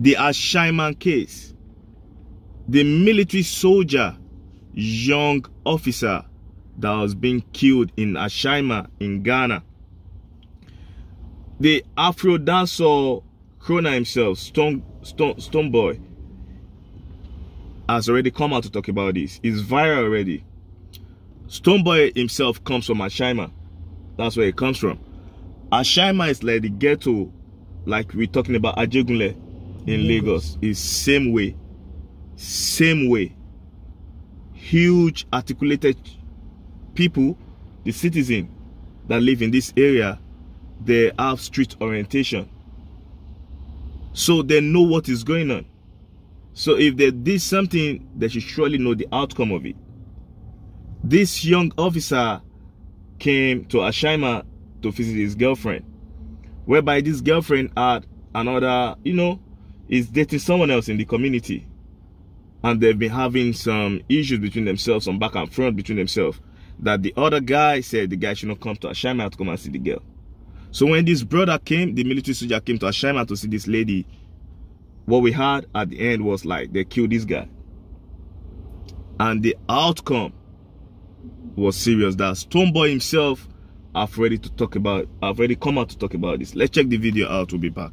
the Ashaiman case, the military soldier, young officer that was being killed in Ashaiman in Ghana, the Afro dancer Krona himself, Stonebwoy, has already come out to talk about this. It's viral already. Stonebwoy himself comes from Ashaiman. That's where he comes from. Ashaiman is like the ghetto, like we're talking about Ajegunle in Lagos. It's same way. Same way. Huge articulated people, the citizen that live in this area, they have street orientation. So they know what is going on. So if they did something, they should surely know the outcome of it. This young officer came to Ashaiman to visit his girlfriend, whereby this girlfriend had another, is dating someone else in the community. And they've been having some issues between themselves, some back and front between themselves, that the other guy said the guy should not come to Ashaiman to come and see the girl. So when this brother came, the military soldier came to Ashaiman to see this lady, what we had at the end was like they killed this guy. And the outcome was serious. That Stonebwoy himself have already come out to talk about this. Let's check the video out, we'll be back.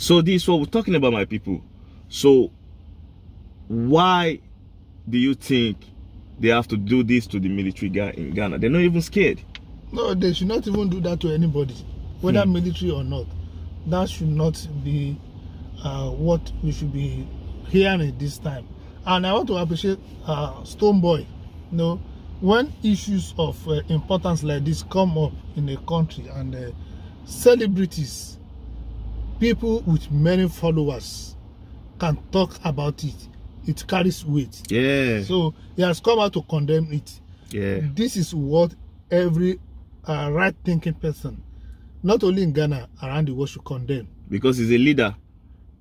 So this is what we're talking about, my people. So why do you think they have to do this to the military guy in Ghana? They're not even scared. No, they should not even do that to anybody, whether military or not. That should not be what we should be hearing this time. And I want to appreciate Stonebwoy. When issues of importance like this come up in a country, and celebrities, people with many followers can talk about it, it carries weight. Yeah. So he has come out to condemn it. Yeah. This is what every right-thinking person, not only in Ghana, around the world, should condemn. Because he's a leader.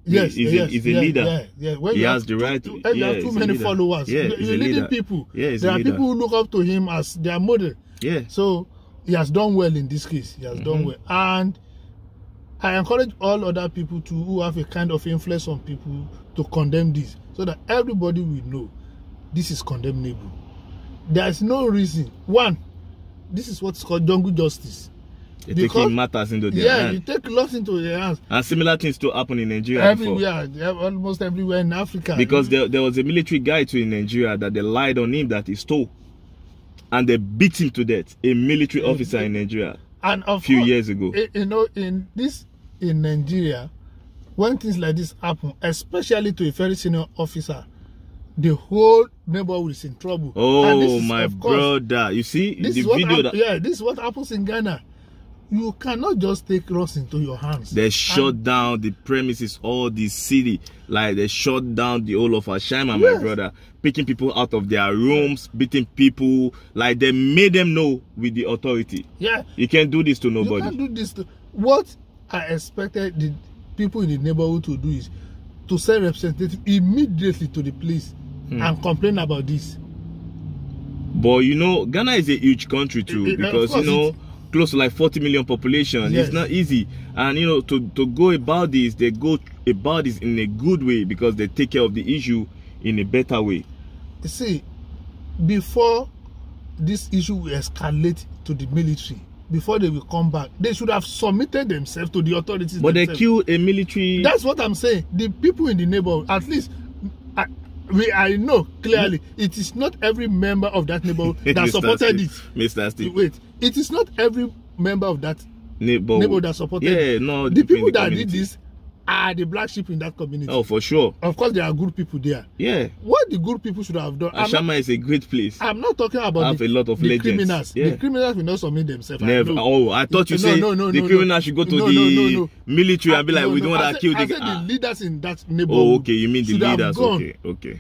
Yes. He's a leader. Yeah. He has the right. There are too many followers. Yeah, he's a leader. People. Yeah, there are people who look up to him as their model. Yeah. So he has done well in this case. He has done well. And I encourage all other people too, who have a kind of influence on people, to condemn this, so that everybody will know this is condemnable. There is no reason. One, this is what's called jungle justice. They take matters into their hands. Yeah, you take laws into their hands. And similar things to happen in Nigeria. Everywhere, almost everywhere in Africa. Because there was a military guy too in Nigeria that they lied on him that he stole, and they beat him to death. A military officer in Nigeria. And a few years ago, in Nigeria, when things like this happen, especially to a very senior officer, the whole neighborhood is in trouble. Oh, my brother, you see the video that... Yeah, this is what happens in Ghana. You cannot just take rocks into your hands. They shut down the premises, all the city. Like they shut down the whole of Ashaiman, my brother. Picking people out of their rooms, beating people. Like they made them know with the authority. Yeah. You can't do this to nobody. You can't do this to... What I expected the people in the neighborhood to do is to send representatives immediately to the police and complain about this. But Ghana is a huge country too. Because, close to like 40 million population. Yes. It's not easy, and to go about this, they go about this in a good way because they take care of the issue in a better way. You see, before this issue will escalate to the military, before they will come back, they should have submitted themselves to the authorities. But they killed a military. That's what I'm saying. The people in the neighborhood, at least I know clearly, it is not every member of that neighborhood that supported it. Mr. Steve. Wait, it is not every member of that neighborhood that supported it. The people that did this are the black sheep in that community. Oh, for sure. Of course, there are good people there. Yeah. What the good people should have done. Ashaiman is a great place. I'm not talking about I have a lot of legends. Criminals. Yeah. The criminals will not submit themselves. Never. Oh, I thought you said the criminals should go to the military and be like, we don't want to kill the guy. I said the leaders in that neighborhood. Oh, okay. You mean the leaders. Okay, okay.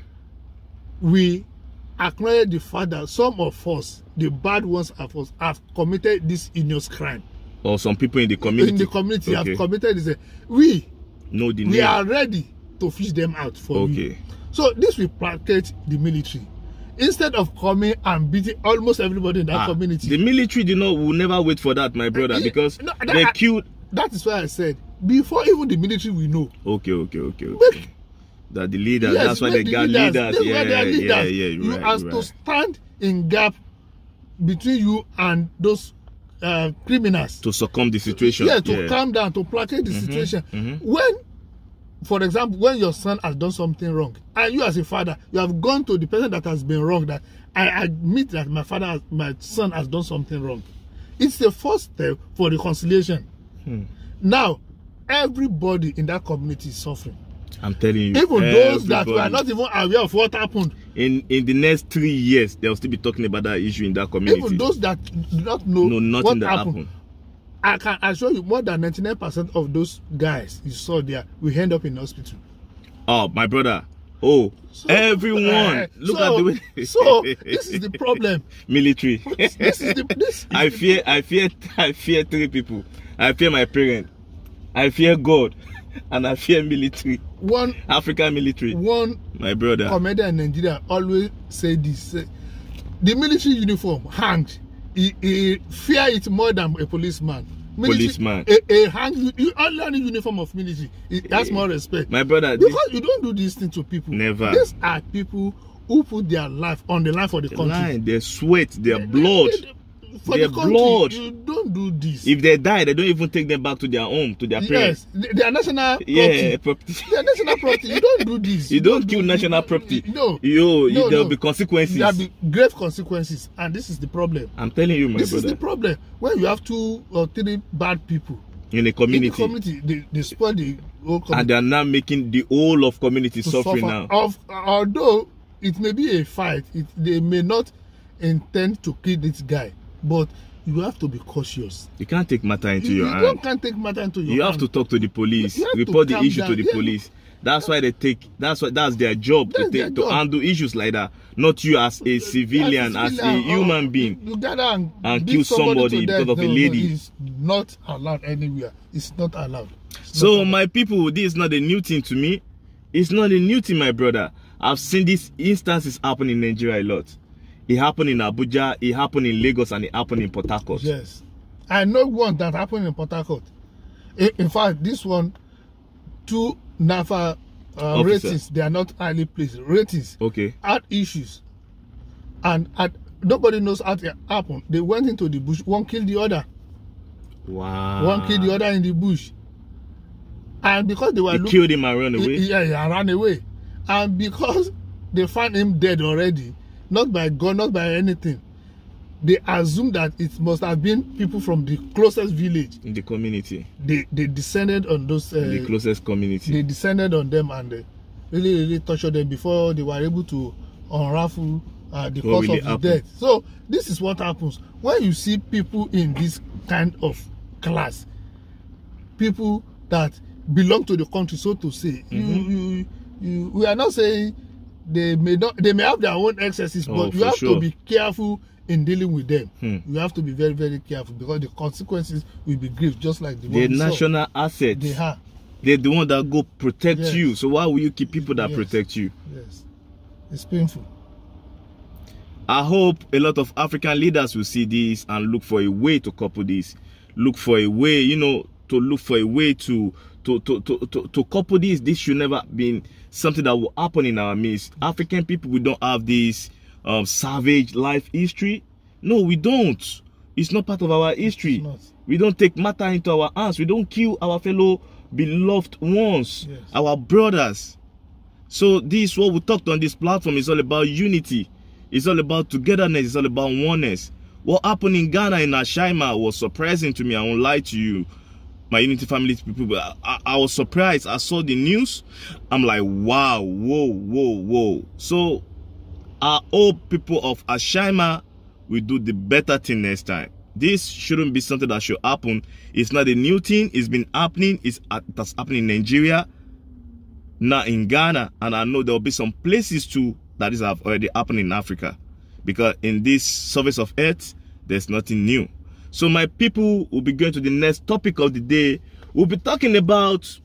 We acknowledge the fact that some of us, the bad ones of us, have committed this heinous crime. Or some people in the community. In the community have committed this. We are ready to fish them out for you. So this will placate the military. Instead of coming and beating almost everybody in that community. The military, you know, will never wait for that, my brother, because they killed. That is why I said, before even the military will know. Okay. That the leaders, that's why they got leaders. You have to stand in gap between you and those criminals to succumb the situation, to calm down, to placate the situation. When, for example, when your son has done something wrong, and you as a father, you have gone to the person that has been wrong, that I admit that my son has done something wrong. It's the first step for reconciliation. Now, everybody in that community is suffering. I'm telling you, even those that were not even aware of what happened. In the next 3 years, they'll still be talking about that issue in that community. Even those that do not know what happened. I can assure you, more than 99% of those guys you saw there will end up in hospital. Oh, my brother. Oh, so, everyone. Look at the way. So, this is the problem. Military. I fear three people. I fear my parents. I fear God. And I fear military. One African military. One my brother. Commander in Nigeria always say this: the military uniform hanged. He fear it more than a policeman. Policeman. A hanged uniform of military. That's more respect. My brother. Because you don't do this thing to people. Never. These are people who put their life on the line for the country. Their sweat, their blood. For their blood. You don't do this. If they die, they don't even take them back to their home, to their parents. Yes, their national property. Their national property. You don't do this. You don't kill national property. No. There will be consequences. There will be grave consequences, and this is the problem. I'm telling you, my brother. This is the problem. When you have 2 or 3 bad people in a community, they spoil the whole community. And they are now making the whole of community suffering now. Although it may be a fight, they may not intend to kill this guy. But you have to be cautious. You can't take matter into your hand. You can't take matter into your hand. You have to talk to the police. Report the issue to the police. That's why they take. That's their job to handle issues like that. Not you as a civilian, as a human being. You gather and kill somebody because of a lady. It's not allowed anywhere. It's not allowed. So my people, this is not a new thing to me. It's not a new thing, my brother. I've seen these instances happen in Nigeria a lot. It happened in Abuja, it happened in Lagos, and it happened in Port Harcourt. Yes. I know one that happened in Port Harcourt. In fact, this one, 2 NAFA ratings, they are not highly placed. Ratings had issues. And nobody knows how it happened. They went into the bush, one killed the other. Wow. One killed the other in the bush. And because they were looking. Killed him and ran away? Yeah, he ran away. And because they found him dead already, not by gun, not by anything. They assumed that it must have been people from the closest village. In the community. They descended on those... the closest community. They descended on them and really tortured them before they were able to unravel the cause of the death. So, this is what happens. When you see people in this kind of class, people that belong to the country, so to say, we are not saying... They may have their own excesses, but you have to be careful in dealing with them. You have to be very, very careful because the consequences will be grave, just like the one national assets. They are. They're the one that go protect you. So why will you keep people that protect you? Yes, it's painful. I hope a lot of African leaders will see this and look for a way to couple this. Look for a way, you know, to look for a way to couple this. This should never been something that will happen in our midst. African people, we don't have this savage life history. No, we don't. It's not part of our history. We don't take matter into our hands. We don't kill our fellow beloved ones, our brothers. So this, what we talked on this platform, is all about unity. It's all about togetherness. It's all about oneness. What happened in Ghana in Ashaiman was surprising to me. I won't lie to you. my Unity Family people. I was surprised. I saw the news. I'm like, wow, whoa, whoa, whoa. So our old people of Ashaiman will do the better thing next time. This shouldn't be something that should happen. It's not a new thing. It's been happening. That's happening in Nigeria, not in Ghana. And I know there will be some places too that is have already happened in Africa. Because in this surface of earth, there's nothing new. So my people will be going to the next topic of the day. We'll be talking about